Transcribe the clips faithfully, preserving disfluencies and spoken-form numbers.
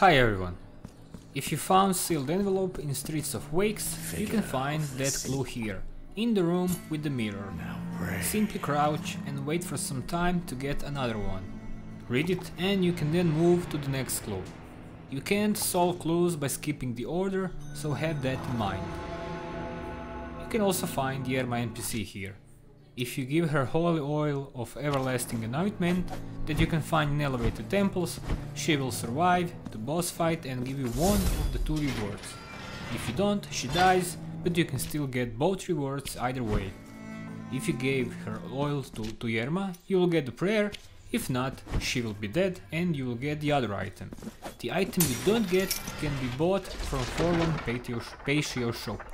Hi everyone! If you found sealed envelope in Streets of Wakes, you can find that clue here, in the room with the mirror. Simply crouch and wait for some time to get another one. Read it and you can then move to the next clue. You can't solve clues by skipping the order, so have that in mind. You can also find Yerma N P C here. If you give her Holy Oil of Everlasting Anointment, that you can find in Elevated Temples, she will survive the boss fight and give you one of the two rewards. If you don't, she dies, but you can still get both rewards either way. If you gave her oil to, to Yerma, you will get the prayer, if not, she will be dead and you will get the other item. The item you don't get can be bought from Forlorn Paceo Shop.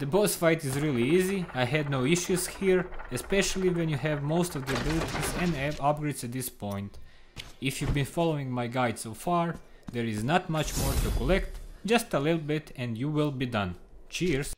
The boss fight is really easy, I had no issues here, especially when you have most of the abilities and upgrades at this point. If you've been following my guide so far, there is not much more to collect, just a little bit and you will be done. Cheers!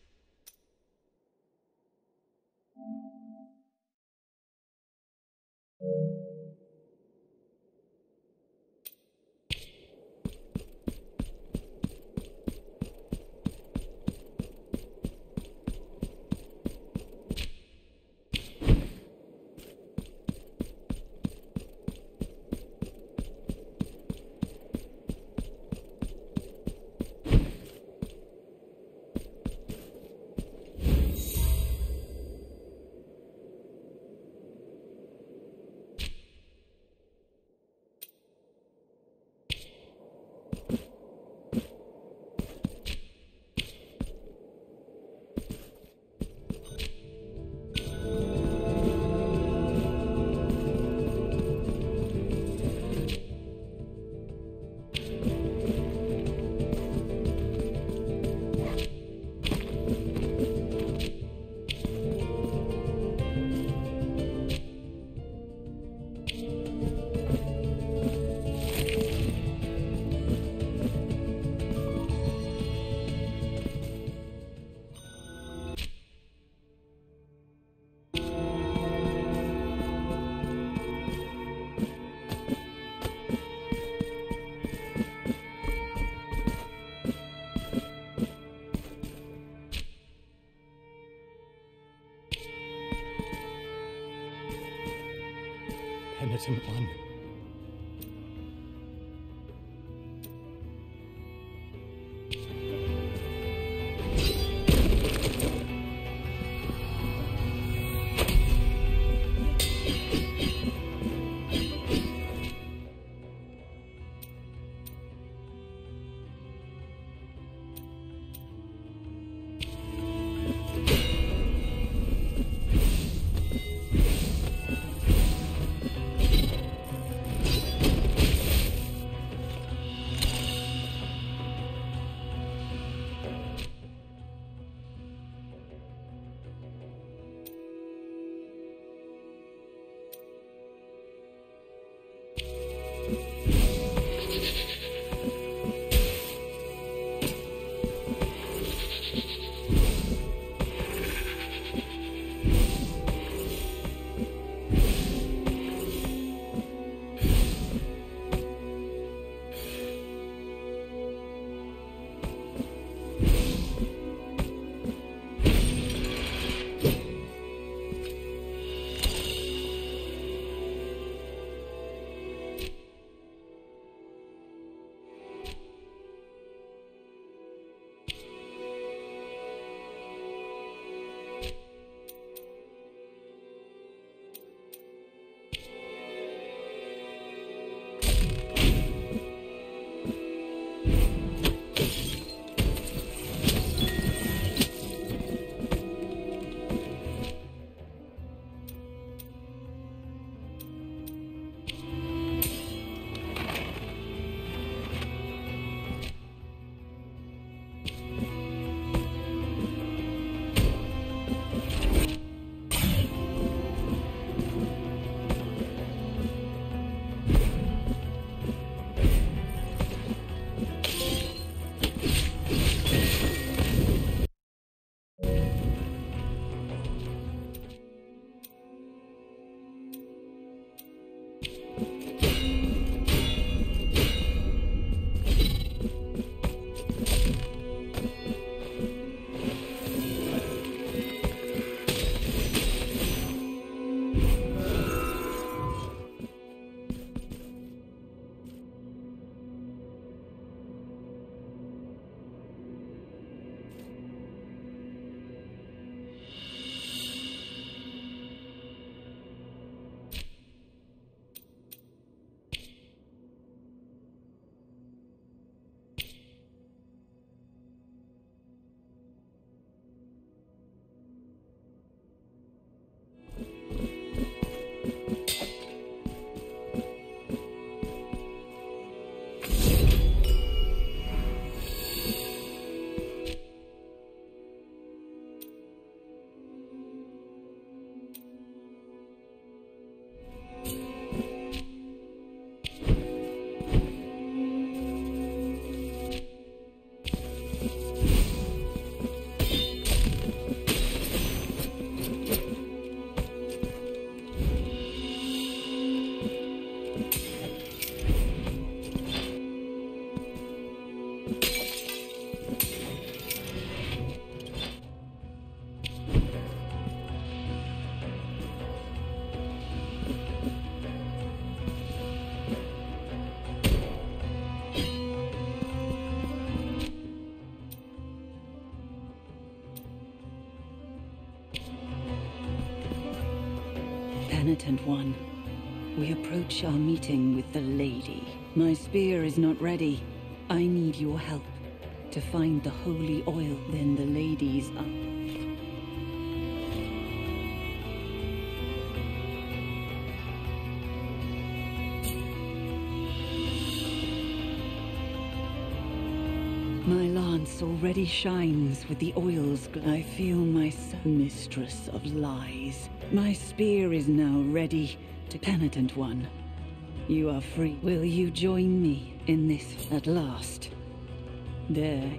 Penitent One. Penitent One, we approach our meeting with the Lady. My spear is not ready. I need your help to find the holy oil, then the Lady's up. My lance already shines with the oil's glow. I feel myself mistress of lies. My spear is now ready to Penitent One. You are free. Will you join me in this at last? There.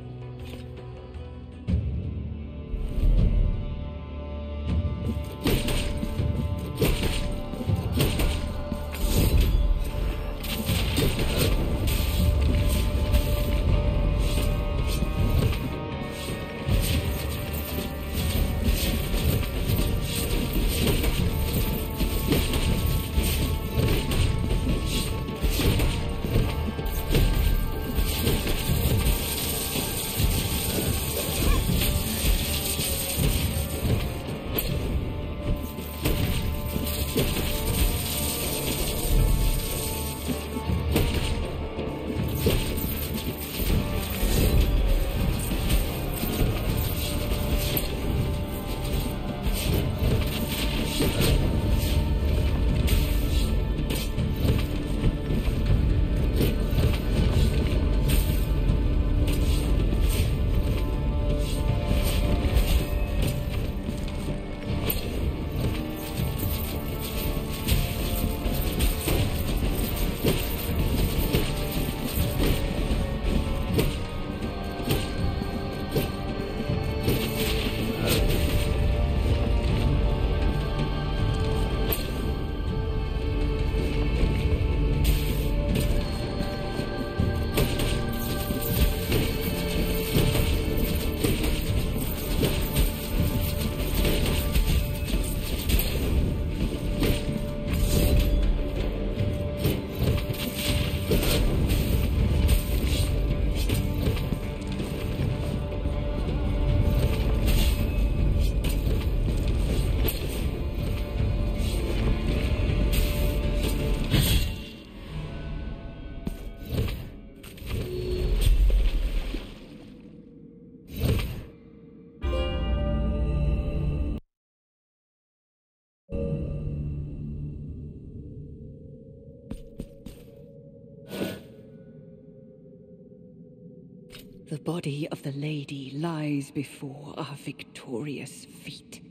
The body of the Lady lies before our victorious feet.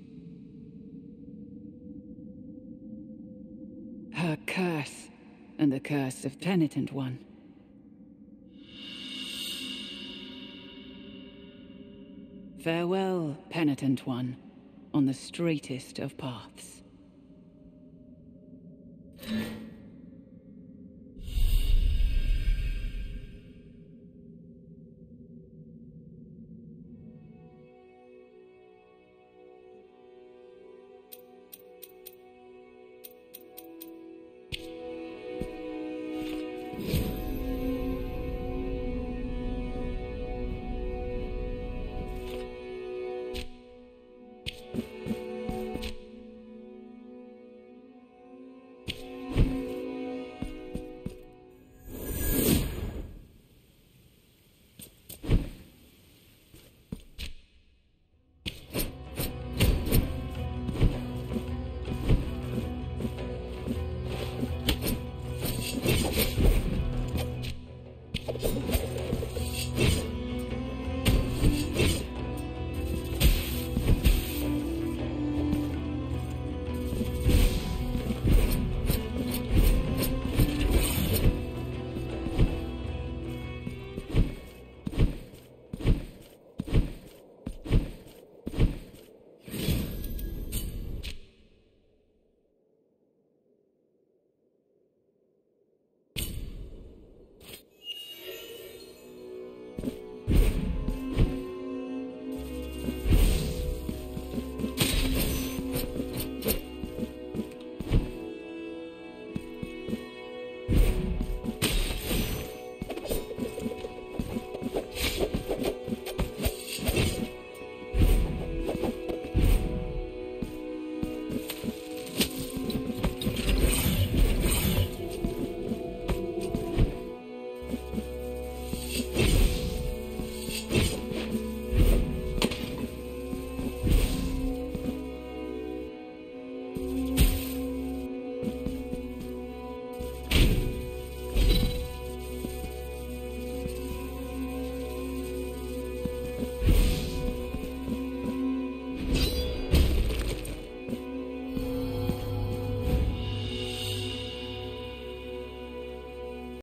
Her curse, and the curse of Penitent One. Farewell, Penitent One, on the straightest of paths.